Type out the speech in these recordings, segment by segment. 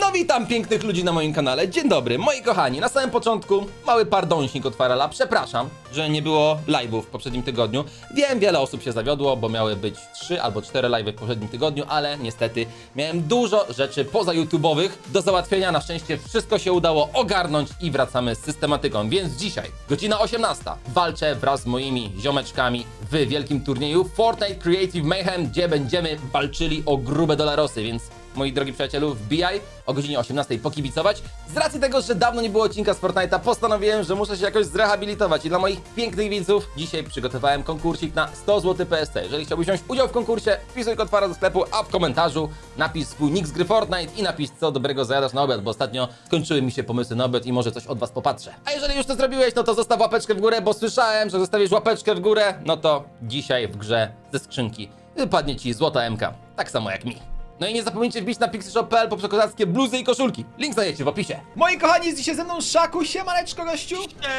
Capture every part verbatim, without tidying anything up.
No witam pięknych ludzi na moim kanale, dzień dobry, moi kochani. Na samym początku mały pardonśnik od Farella. Przepraszam, że nie było live'ów w poprzednim tygodniu. Wiem, wiele osób się zawiodło, bo miały być trzy albo cztery live'y w poprzednim tygodniu, ale niestety miałem dużo rzeczy poza YouTube'owych do załatwienia. Na szczęście wszystko się udało ogarnąć i wracamy z systematyką. Więc dzisiaj, godzina osiemnasta, walczę wraz z moimi ziomeczkami w wielkim turnieju Fortnite Creative Mayhem, gdzie będziemy walczyli o grube dolarosy, więc moi drogi przyjacielu, wbijaj o godzinie osiemnastej pokibicować. Z racji tego, że dawno nie było odcinka z Fortnite'a, postanowiłem, że muszę się jakoś zrehabilitować. I dla moich pięknych widzów dzisiaj przygotowałem konkursik na sto złotych P S T. Jeżeli chciałbyś wziąć udział w konkursie, wpisuj kod Farella do sklepu, a w komentarzu napisz swój nick z gry Fortnite i napisz, co dobrego zajadasz na obiad, bo ostatnio skończyły mi się pomysły na obiad i może coś od was popatrzę. A jeżeli już to zrobiłeś, no to zostaw łapeczkę w górę, bo słyszałem, że zostawisz łapeczkę w górę, no to dzisiaj w grze ze skrzynki wypadnie ci złota M K, tak samo jak mi. No i nie zapomnijcie wbić na pixieshop kropka p l po przekozackie bluzy i koszulki. Link znajdziecie w opisie. Moi kochani, jest dzisiaj ze mną Szaku. Siemaneczko, gościu.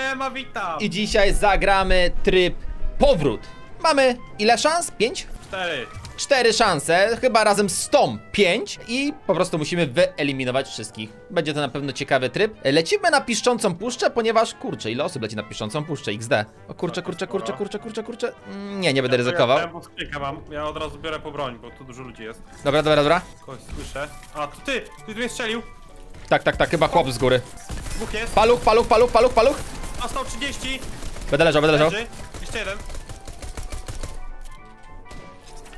Siema, witam. I dzisiaj zagramy tryb powrót. Mamy ile szans? Pięć? Cztery. Cztery szanse, chyba razem z tą pięć. I po prostu musimy wyeliminować wszystkich. Będzie to na pewno ciekawy tryb. Lecimy na piszczącą puszczę, ponieważ kurczę, ile osób leci na piszczącą puszczę? iks de. O kurczę, kurczę, kurczę, kurczę, kurczę, kurczę. Mm, nie, nie będę ja, ryzykował. Ja, ja, mam. ja od razu biorę po broń, bo tu dużo ludzi jest. Dobra, dobra, dobra. Kogoś słyszę. A, to ty! Ty mnie strzelił! Tak, tak, tak, chyba chłop z góry. Dwóch jest. Paluch, paluch, paluch, paluch, paluch. A sto trzydzieści. Będę leżał, będę leżał. Leży. Jeszcze jeden.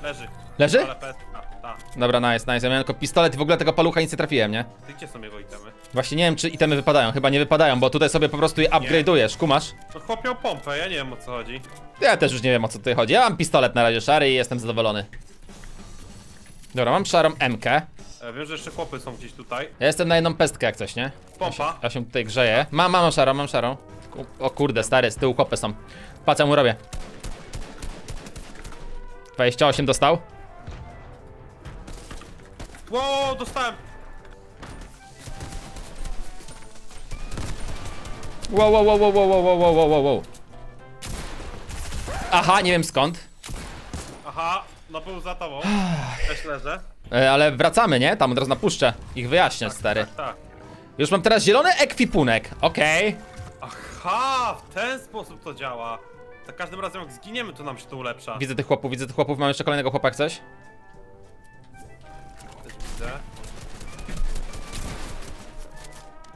Leży. Leży? Dobra, nice, nice. Ja miałem tylko pistolet i w ogóle tego palucha nic nie trafiłem, nie? Ty gdzie są jego itemy? Właśnie nie wiem, czy itemy wypadają. Chyba nie wypadają, bo tutaj sobie po prostu je upgrade'ujesz, kumasz? To chłop miał pompę, ja nie wiem, o co chodzi. Ja też już nie wiem, o co tutaj chodzi. Ja mam pistolet na razie szary i jestem zadowolony. Dobra, mam szarą M K. Ja wiem, że jeszcze chłopy są gdzieś tutaj. Ja jestem na jedną pestkę jak coś, nie? Pompa. Ja się, ja się tutaj grzeję. Mam, mam szarą, mam szarą. O kurde, stary, z tyłu chłopy są. Patrz, co mu robię. dwadzieścia osiem dostał. Wow, dostałem. Wow, wow, wow, wow, wow, wow, wow, wow, wow. Aha, nie wiem skąd. Aha, no był za tobą. Też leżę. E, ale wracamy, nie? Tam od razu na puszczę. Ich wyjaśnię, tak, stary. Tak, tak. Już mam teraz zielony ekwipunek. Okej. Okay. Aha, w ten sposób to działa. Za każdym razem jak zginiemy, to nam się to ulepsza. Widzę tych chłopów, widzę tych chłopów, mam jeszcze kolejnego chłopak coś. Też widzę.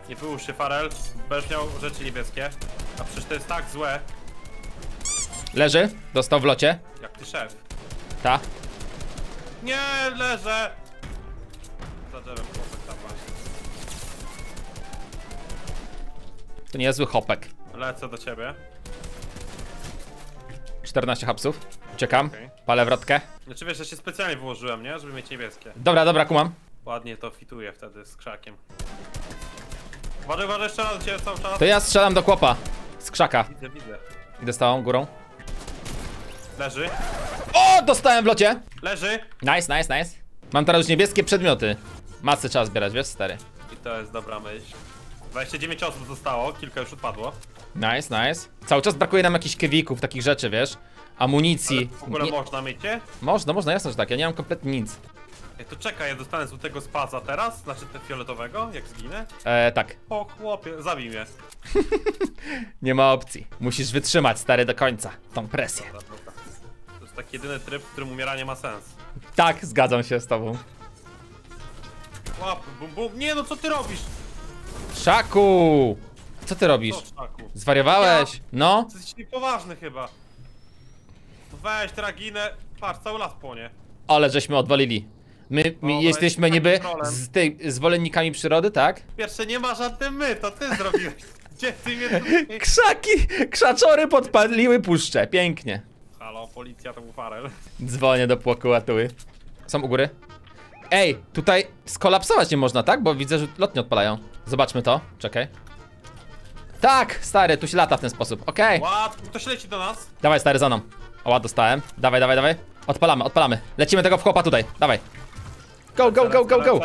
Nie wyłóż się, Farell, będziesz miał rzeczy niebieskie. A przecież to jest tak złe. Leży, dostał w locie. Jak ty szef. Ta. Nie, leżę. Za drzewem chłopek tam właśnie. To niezły chłopek. Lecę do ciebie. czternaście hapsów. Uciekam. Okay. Palę wrotkę. Znaczy wiesz, że się specjalnie wyłożyłem, nie? Żeby mieć niebieskie. Dobra, dobra, kumam. Ładnie to fituje wtedy z krzakiem. Uważaj, uważaj, strzelam do ciebie cały czas. To ja strzelam do chłopa. Z krzaka. Widzę, widzę. I dostałem górą. Leży. O! Dostałem w locie. Leży. Nice, nice, nice. Mam teraz już niebieskie przedmioty. Masy trzeba zbierać, wiesz, stary. I to jest dobra myśl. dwadzieścia dziewięć osób zostało, kilka już odpadło. Nice, nice. Cały czas brakuje nam jakichś kiewików, takich rzeczy, wiesz? Amunicji. Ale w ogóle nie... można mieć je? Można, można, jasno, że tak. Ja nie mam kompletnie nic. Ej, to czekaj, ja dostanę złotego spaza teraz? Znaczy te fioletowego, jak zginę? Eee, tak. O chłopie, zabij mnie. Nie ma opcji. Musisz wytrzymać, stary, do końca tą presję. Dobra, dobra. To jest taki jedyny tryb, w którym umieranie ma sens. Tak, zgadzam się z tobą. Łap, bum, bum. Nie no, co ty robisz? Szaku! Co ty robisz? Co, zwariowałeś? Ja? No? To jest niepoważny chyba. Weź traginę. Patrz, cały las płonie. Ale żeśmy odwalili. My, my o, jesteśmy niby z tej, zwolennikami przyrody, tak? Pierwsze nie ma żadnym my, to ty zrobiłeś. Gdzie ty mnie tutaj... Krzaki, krzaczory podpaliły puszczę. Pięknie. Halo, policja, to był Farell. Dzwonię do prokuratury. Są u góry? Ej, tutaj skolapsować nie można, tak? Bo widzę, że lotnie odpalają. Zobaczmy to, czekaj. Tak, stary, tu się lata w ten sposób, okej. Okay. Ktoś leci do nas. Dawaj, stary, za mną. Oła, dostałem. Dawaj, dawaj, dawaj. Odpalamy, odpalamy. Lecimy tego w chłopa tutaj, dawaj. Go, go, go, go, go.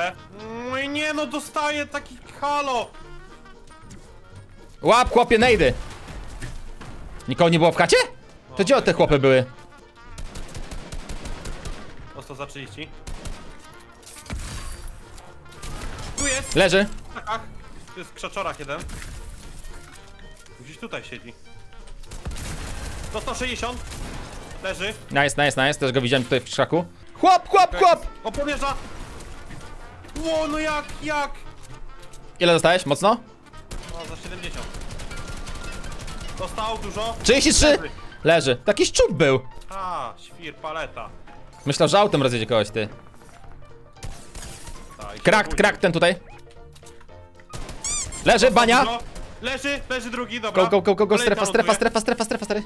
No i nie, no dostaję taki halo. Łap, chłopie, nejdy. Nikogo nie było w chacie? To gdzie te chłopy były? Osto za trzydzieści. jest? Leży. Ach, tu jest w krzaczorach jeden. Gdzieś tutaj siedzi. Do sto sześćdziesiąt. Leży. Nice, nice, nice. Też go widziałem tutaj w krzaku. Chłop, chłop, okay. Chłop! O, powierza! Ło, no jak, jak? Ile dostałeś? Mocno? No, za siedemdziesiąt. Dostał dużo. trzydzieści trzy! Leży. Leży. Taki szczup był. A, świr, paleta. Myślał, że autem rozjedzie kogoś, ty. Krak, krak ten tutaj. Leży, bania. Leży, leży drugi, dobra. Go, go, go, go, go. Strefa, strefa, strefa, strefa, strefa, stary.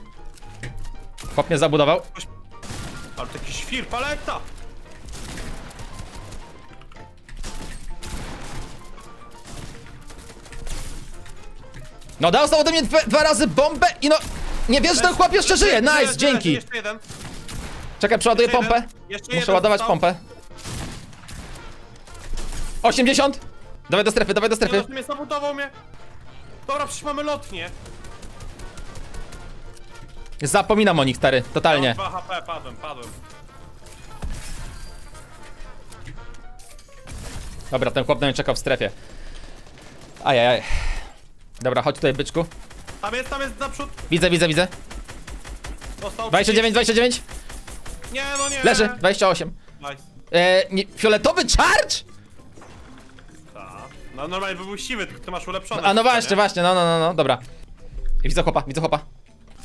Chłop mnie zabudował. Ale taki świr, paleta. No dostał ode mnie dwa, dwa razy bombę i no... Nie wiesz, że ten chłop jeszcze żyje, nice, leży, dzięki. Jeszcze jeden. Czekaj, przeładuję jeszcze pompę. Muszę jeden ładować dostał. Pompę. osiemdziesiąt! Dawaj do strefy, dawaj do strefy. Nie, zabudował mnie. Dobra, przecież mamy lotnię. Zapominam o nich, stary, totalnie. Mam dwa H P, padłem, padłem. Dobra, ten chłop na mnie czekał w strefie. Ajajaj. Dobra, chodź tutaj, byczku. Tam jest, tam jest, naprzód. Widzę, widzę, widzę. Dostał dwadzieścia dziewięć, dwadzieścia dziewięć. Nie, no nie. Leży, dwadzieścia osiem. Nice. E, nie, fioletowy charge? No normalnie by był siwy, tylko ty masz ulepszone. A no właśnie, nie? Właśnie, no, no, no, no, dobra. Widzę chłopa, widzę chłopa.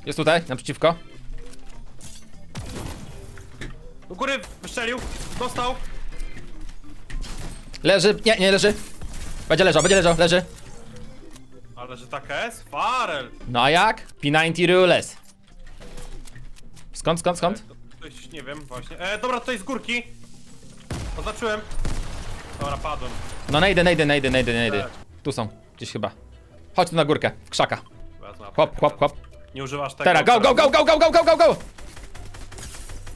Jest tutaj, naprzeciwko. U góry wystrzelił, dostał. Leży, nie, nie leży. Będzie leżał, będzie leżał, leży. Ale że taka jest? Farell. No a jak? P dziewięćdziesiąt rules. Skąd, skąd, skąd? E, ktoś, nie wiem, właśnie. E, dobra, tutaj z górki. Oznaczyłem. Dobra, padłem. No najdę, najdę, najdę, najdę, najdę. Tu są, gdzieś chyba. Chodź tu na górkę, w krzaka. Chłop, chłop, chłop. Nie używasz tego. Teraz, go, go, go, go, go, go, go, go, go.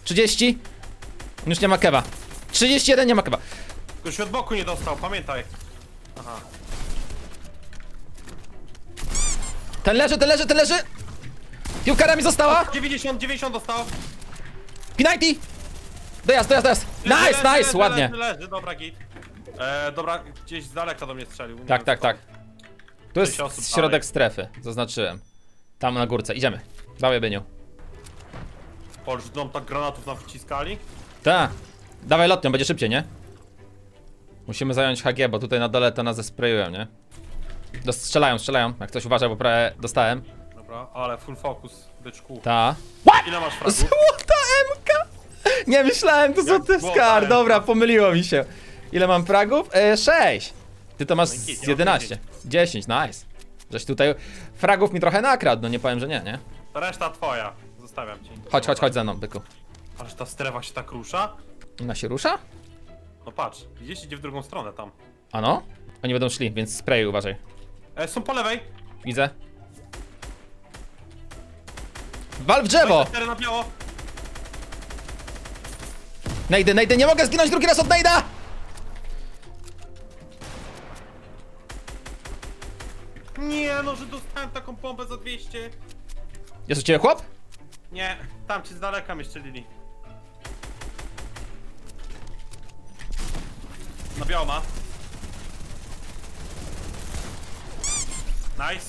trzydzieści. Już nie ma kewa. trzydzieści jeden, nie ma kewa. Ktoś się od boku nie dostał, pamiętaj. Aha. Ten leży, ten leży, ten leży. Piłkara mi została. dziewięćdziesiąt, dziewięćdziesiąt dostał. P dziewięćdziesiąt. Dojazd, dojazd, dojazd. Nice, leży, nice, ładnie. Leży, leży, dobra, git. Eee, dobra, gdzieś z daleka do mnie strzelił. Nie tak, wiem, tak, tak. Tu jest środek dalej. Strefy, zaznaczyłem. Tam na górce, idziemy. Dawaj, Byniu. Polż, dom tak granatów nam wciskali? Tak. Dawaj lotnią, będzie szybciej, nie? Musimy zająć H G, bo tutaj na dole to nas zesprayują, nie? Strzelają, strzelają. Jak ktoś uważa, bo prawie dostałem. Dobra, ale full focus, byczku. Ta. What? Ile masz fragów? Złota M K! Nie myślałem, to złoty skar. Dobra, pomyliło mi się. Ile mam fragów? E, sześć. Ty to masz z jedenaście. dziesięć, nice. Żeś tutaj fragów mi trochę nakradł, no nie powiem, że nie, nie? Reszta twoja, zostawiam ci. Chodź, chodź, chodź za mną, byku. Ależ ta strefa się tak rusza? Ona się rusza? No patrz, gdzieś idzie w drugą stronę tam. A no? Oni będą szli, więc spray uważaj. E, są po lewej. Widzę. Wal w drzewo! Na biało. Najdę, najdę, nie mogę zginąć drugi raz od najda! Nie no, że dostałem taką pompę za dwieście. Jest u ciebie chłop? Nie, tam ci z daleka mnie strzelili. Na biało ma. Nice.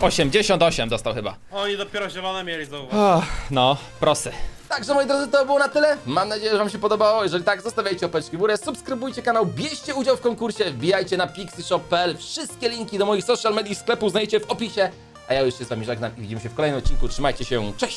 osiemdziesiąt osiem dostał chyba. Oni dopiero zielone mieli zauważyć. Oh, no, prosy. Także moi drodzy, to było na tyle. Mam nadzieję, że wam się podobało. Jeżeli tak, zostawiajcie opeczki w górę, subskrybujcie kanał, bierzcie udział w konkursie, wbijajcie na pixieshop kropka p l. Wszystkie linki do moich social media i sklepu znajdziecie w opisie. A ja już się z wami żegnam i widzimy się w kolejnym odcinku. Trzymajcie się, cześć!